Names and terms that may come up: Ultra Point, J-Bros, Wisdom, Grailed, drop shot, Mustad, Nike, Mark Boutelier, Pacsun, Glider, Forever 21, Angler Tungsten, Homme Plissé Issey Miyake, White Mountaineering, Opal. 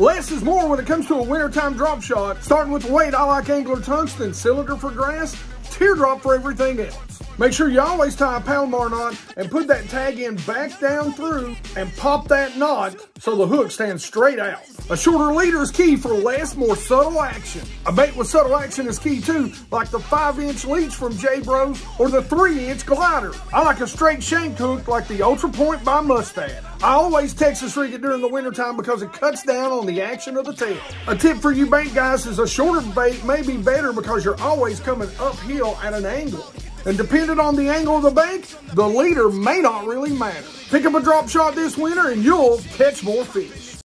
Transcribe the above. Less is more when it comes to a wintertime drop shot. Starting with the weight, I like Angler Tungsten, cylinder for grass, teardrop for everything else. Make sure you always tie a pound bar knot and put that tag in back down through and pop that knot so the hook stands straight out. A shorter leader is key for less, more subtle action. A bait with subtle action is key too, like the 5-inch leech from J-Bros or the 3-inch glider. I like a straight shank hook like the Ultra Point by Mustad. I always Texas rig it during the wintertime because it cuts down on the action of the tail. A tip for you bait guys is a shorter bait may be better because you're always coming uphill at an angle. And depending on the angle of the bank, the leader may not really matter. Pick up a drop shot this winter and you'll catch more fish.